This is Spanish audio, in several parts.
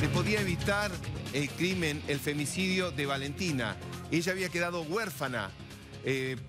Se podía evitar el crimen, el femicidio de Valentina. Ella había quedado huérfana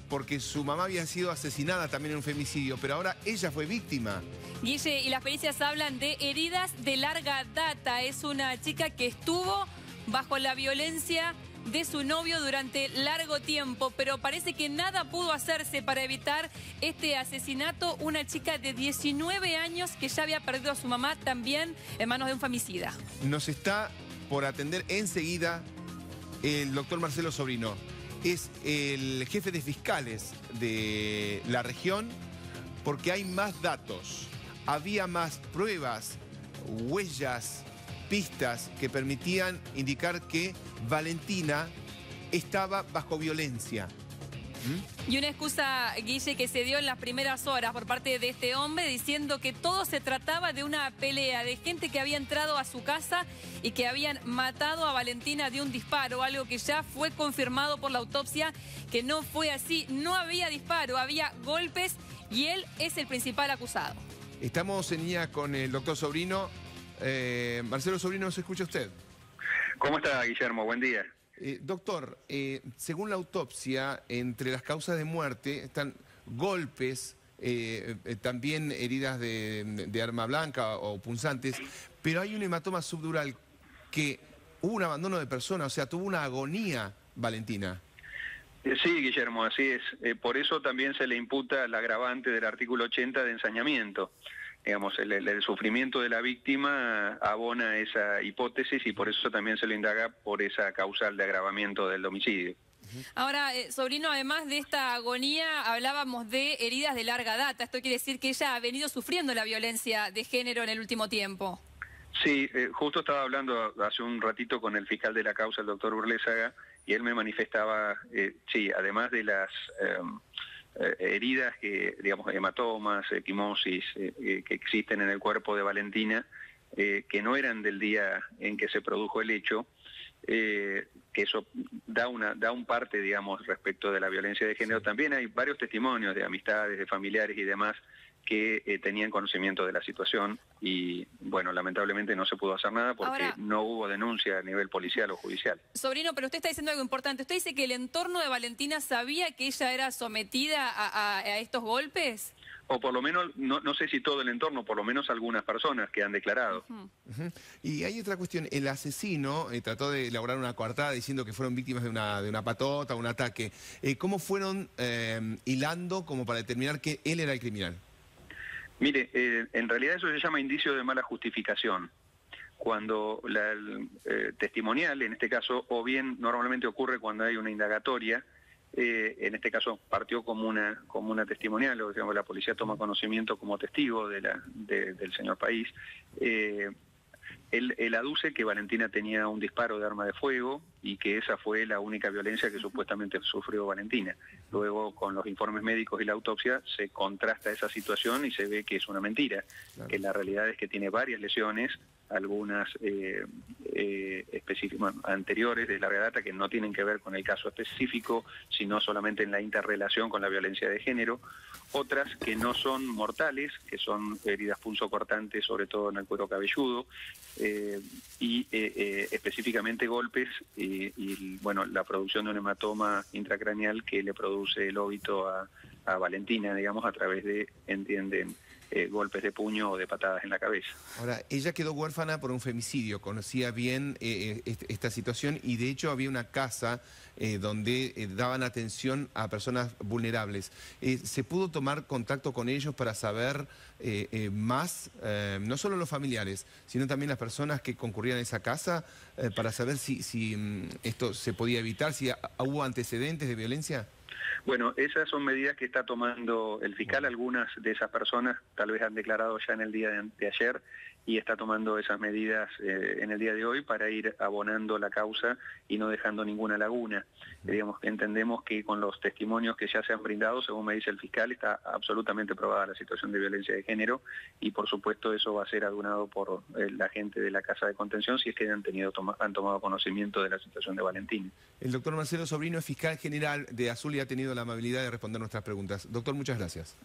porque su mamá había sido asesinada también en un femicidio, pero ahora ella fue víctima. Guille, y las pericias hablan de heridas de larga data. Es una chica que estuvo bajo la violencia de su novio durante largo tiempo, pero parece que nada pudo hacerse para evitar este asesinato. Una chica de 19 años que ya había perdido a su mamá también en manos de un femicida. Nos está por atender enseguida el doctor Marcelo Sobrino. Es el jefe de fiscales de la región, porque hay más datos. Había más pruebas, huellas, pistas que permitían indicar que Valentina estaba bajo violencia. Y una excusa, Guille, que se dio en las primeras horas por parte de este hombre, diciendo que todo se trataba de una pelea, de gente que había entrado a su casa y que habían matado a Valentina de un disparo, algo que ya fue confirmado por la autopsia, que no fue así. No había disparo, había golpes y él es el principal acusado. Estamos en línea con el doctor Sobrino. Marcelo Sobrino, ¿se escucha usted? ¿Cómo está, Guillermo? Buen día. Doctor, según la autopsia, entre las causas de muerte están golpes, también heridas de arma blanca o punzantes, pero hay un hematoma subdural que hubo un abandono de persona, o sea, tuvo una agonía, Valentina. Sí, Guillermo, así es. Por eso también se le imputa el agravante del artículo 80 de ensañamiento. Digamos, el sufrimiento de la víctima abona esa hipótesis y por eso también se lo indaga por esa causal de agravamiento del homicidio. Ahora, Sobrino, además de esta agonía, hablábamos de heridas de larga data. Esto quiere decir que ella ha venido sufriendo la violencia de género en el último tiempo. Sí, justo estaba hablando hace un ratito con el fiscal de la causa, el doctor Burlesaga, y él me manifestaba, sí, además de las... heridas, que digamos, hematomas, equimosis, que existen en el cuerpo de Valentina, que no eran del día en que se produjo el hecho, que eso da un parte, digamos, respecto de la violencia de género. Sí. También hay varios testimonios de amistades, de familiares y demás que tenían conocimiento de la situación y, bueno, lamentablemente no se pudo hacer nada porque ahora no hubo denuncia a nivel policial o judicial. Sobrino, pero usted está diciendo algo importante. ¿Usted dice que el entorno de Valentina sabía que ella era sometida a estos golpes? O por lo menos, no sé si todo el entorno, por lo menos algunas personas que han declarado. Y hay otra cuestión. El asesino trató de elaborar una coartada diciendo que fueron víctimas de una patota, un ataque. ¿Cómo fueron hilando como para determinar que él era el criminal? Mire, en realidad eso se llama indicio de mala justificación. Cuando el testimonial, en este caso, o bien normalmente ocurre cuando hay una indagatoria, en este caso partió como una testimonial, o digamos, la policía toma conocimiento como testigo del señor País. Él aduce que Valentina tenía un disparo de arma de fuego y que esa fue la única violencia que supuestamente sufrió Valentina. Luego, con los informes médicos y la autopsia, se contrasta esa situación y se ve que es una mentira. Claro. Que la realidad es que tiene varias lesiones, algunas específicas, anteriores de larga data, que no tienen que ver con el caso específico, sino solamente en la interrelación con la violencia de género. Otras que no son mortales, que son heridas punzocortantes, sobre todo en el cuero cabelludo, específicamente golpes y, bueno, la producción de un hematoma intracraneal que le produce el óbito a Valentina, digamos, a través de, entienden, golpes de puño o de patadas en la cabeza. Ahora, ella quedó huérfana por un femicidio, conocía bien esta situación y, de hecho, había una casa donde daban atención a personas vulnerables. ¿Se pudo tomar contacto con ellos para saber más, no solo los familiares, sino también las personas que concurrían a esa casa, para saber si esto se podía evitar, si hubo antecedentes de violencia? Bueno, esas son medidas que está tomando el fiscal. Algunas de esas personas tal vez han declarado ya en el día de ayer y está tomando esas medidas en el día de hoy para ir abonando la causa y no dejando ninguna laguna. Digamos, entendemos que con los testimonios que ya se han brindado, según me dice el fiscal, está absolutamente probada la situación de violencia de género y, por supuesto, eso va a ser adunado por la gente de la Casa de Contención si es que han tomado conocimiento de la situación de Valentina. El doctor Marcelo Sobrino es fiscal general de Azul y ha tenido la amabilidad de responder nuestras preguntas. Doctor, muchas gracias.